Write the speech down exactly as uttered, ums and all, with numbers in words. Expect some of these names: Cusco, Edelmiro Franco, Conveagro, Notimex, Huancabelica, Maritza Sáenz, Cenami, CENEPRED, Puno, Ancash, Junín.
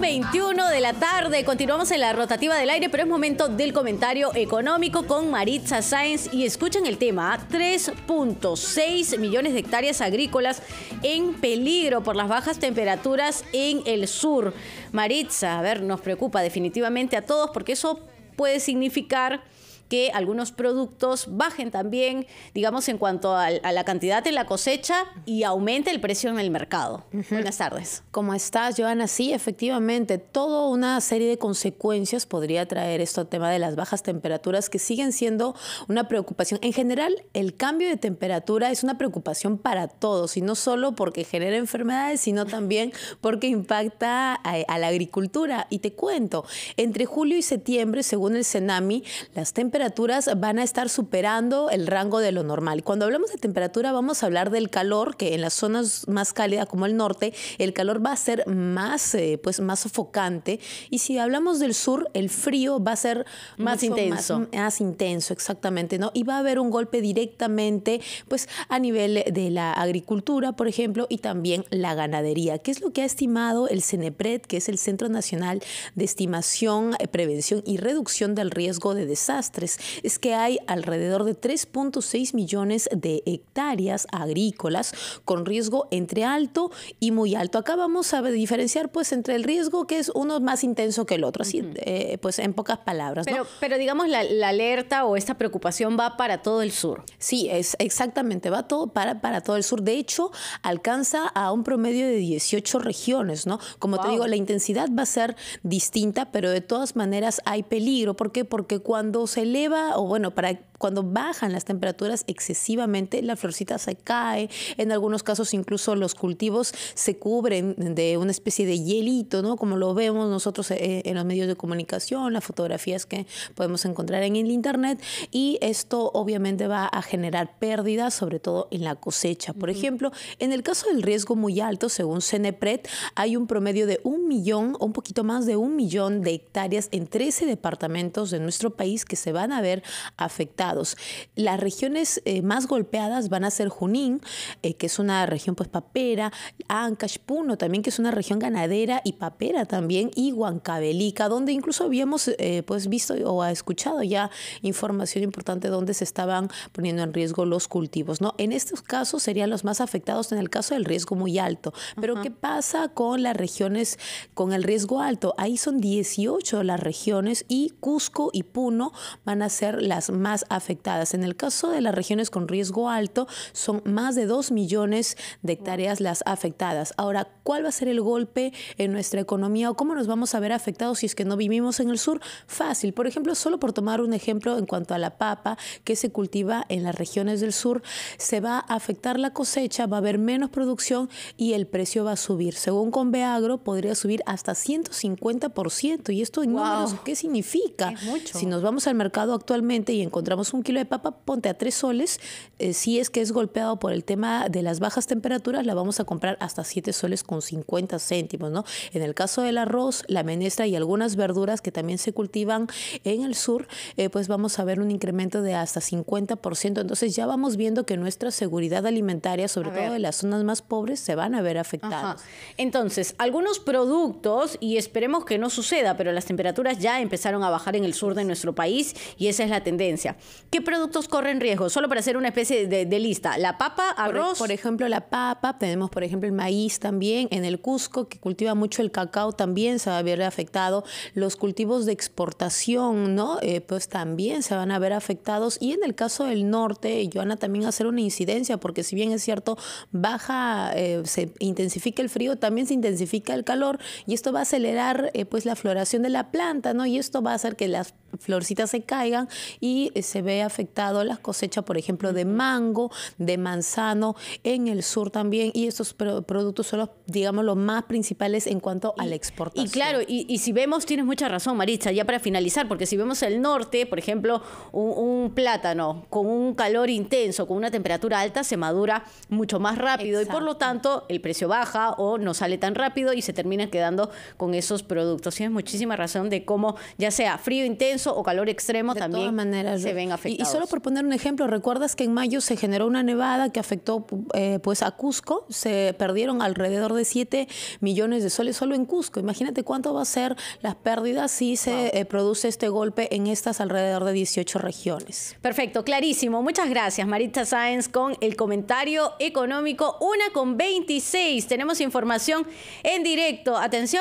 veintiuno de la tarde. Continuamos en la rotativa del aire, pero es momento del comentario económico con Maritza Sáenz. Y escuchen el tema, ¿ah? tres punto seis millones de hectáreas agrícolas en peligro por las bajas temperaturas en el sur. Maritza, a ver, nos preocupa definitivamente a todos porque eso puede significar que algunos productos bajen también, digamos, en cuanto a, a la cantidad en la cosecha y aumente el precio en el mercado. Uh-huh. Buenas tardes. ¿Cómo estás, Joana? Sí, efectivamente, toda una serie de consecuencias podría traer esto al tema de las bajas temperaturas que siguen siendo una preocupación. En general, el cambio de temperatura es una preocupación para todos y no solo porque genera enfermedades, sino también porque impacta a, a la agricultura. Y te cuento, entre julio y septiembre, según el Cenami, las temperaturas temperaturas van a estar superando el rango de lo normal. Cuando hablamos de temperatura vamos a hablar del calor, que en las zonas más cálidas como el norte el calor va a ser más, eh, pues más sofocante, y si hablamos del sur el frío va a ser más intenso, más, más intenso exactamente, ¿no? Y va a haber un golpe directamente pues a nivel de la agricultura, por ejemplo, y también la ganadería, que es lo que ha estimado el CENEPRED, que es el Centro Nacional de Estimación, Prevención y Reducción del Riesgo de Desastres. Es que hay alrededor de tres punto seis millones de hectáreas agrícolas con riesgo entre alto y muy alto. Acá vamos a diferenciar pues entre el riesgo que es uno más intenso que el otro, así, uh-huh. eh, pues en pocas palabras, ¿no? Pero, pero digamos la, la alerta o esta preocupación va para todo el sur. Sí, es exactamente, va todo para, para todo el sur. De hecho, alcanza a un promedio de dieciocho regiones, ¿no? Como wow. te digo, la intensidad va a ser distinta, pero de todas maneras hay peligro. ¿Por qué? Porque cuando se eleva, o bueno, para cuando bajan las temperaturas excesivamente, la florcita se cae, en algunos casos incluso los cultivos se cubren de una especie de hielito, ¿no? Como lo vemos nosotros en los medios de comunicación, las fotografías que podemos encontrar en el internet, y esto obviamente va a generar pérdidas, sobre todo en la cosecha. Por uh-huh. ejemplo, en el caso del riesgo muy alto, según CENEPRED, hay un promedio de un millón, un poquito más de un millón de hectáreas en trece departamentos de nuestro país que se van a ver afectados. Las regiones eh, más golpeadas van a ser Junín, eh, que es una región pues papera, Ancash, Puno también, que es una región ganadera y papera también, y Huancabelica, donde incluso habíamos eh, pues visto o escuchado ya información importante donde se estaban poniendo en riesgo los cultivos, ¿no? En estos casos serían los más afectados en el caso del riesgo muy alto. Pero uh-huh. ¿qué pasa con las regiones con el riesgo alto? Ahí son dieciocho las regiones, y Cusco y Puno van a ser las más afectadas. En el caso de las regiones con riesgo alto, son más de dos millones de hectáreas las afectadas. Ahora, ¿cuál va a ser el golpe en nuestra economía o cómo nos vamos a ver afectados si es que no vivimos en el sur? Fácil. Por ejemplo, solo por tomar un ejemplo en cuanto a la papa que se cultiva en las regiones del sur, se va a afectar la cosecha, va a haber menos producción y el precio va a subir. Según Conveagro, podría subir hasta ciento cincuenta por ciento. ¿Y esto en wow. números qué significa? Es mucho. Si nos vamos al mercado actualmente y encontramos un kilo de papa, ponte a tres soles. Eh, si es que es golpeado por el tema de las bajas temperaturas, la vamos a comprar hasta siete soles con cincuenta céntimos, ¿no? En el caso del arroz, la menestra y algunas verduras que también se cultivan en el sur, eh, pues vamos a ver un incremento de hasta cincuenta por ciento. Entonces ya vamos viendo que nuestra seguridad alimentaria, sobre todo de las zonas más pobres, se van a ver afectadas. Ajá. Entonces, algunos productos, y esperemos que no suceda, pero las temperaturas ya empezaron a bajar en el sur de nuestro país, y esa es la tendencia. ¿Qué productos corren riesgo? Solo para hacer una especie de, de lista. La papa, arroz. Por, por ejemplo, la papa. Tenemos, por ejemplo, el maíz también. En el Cusco, que cultiva mucho el cacao, también se va a ver afectado. Los cultivos de exportación, ¿no? Eh, pues también se van a ver afectados. Y en el caso del norte, Joana, también hacer una incidencia, porque si bien es cierto, baja, eh, se intensifica el frío, también se intensifica el calor. Y esto va a acelerar, eh, pues, la floración de la planta, ¿no? Y esto va a hacer que las florcitas se caigan y se ve afectado las cosechas, por ejemplo, de mango, de manzano en el sur también, y estos pro productos son los, digamos, los más principales en cuanto y, a la exportación. Y claro, y, y si vemos, tienes mucha razón, Maritza, ya para finalizar, porque si vemos el norte, por ejemplo, un, un plátano con un calor intenso, con una temperatura alta, se madura mucho más rápido. Exacto. Y por lo tanto el precio baja o no sale tan rápido y se termina quedando con esos productos. Tienes muchísima razón de cómo, ya sea frío intenso, caso, o calor extremo de también maneras, se ven afectados. Y, y solo por poner un ejemplo, ¿recuerdas que en mayo se generó una nevada que afectó eh, pues a Cusco? Se perdieron alrededor de siete millones de soles solo en Cusco. Imagínate cuánto va a ser las pérdidas si se wow. eh, produce este golpe en estas alrededor de dieciocho regiones. Perfecto, clarísimo. Muchas gracias, Maritza Sáenz, con el comentario económico. Una con veintiséis. Tenemos información en directo. Atención.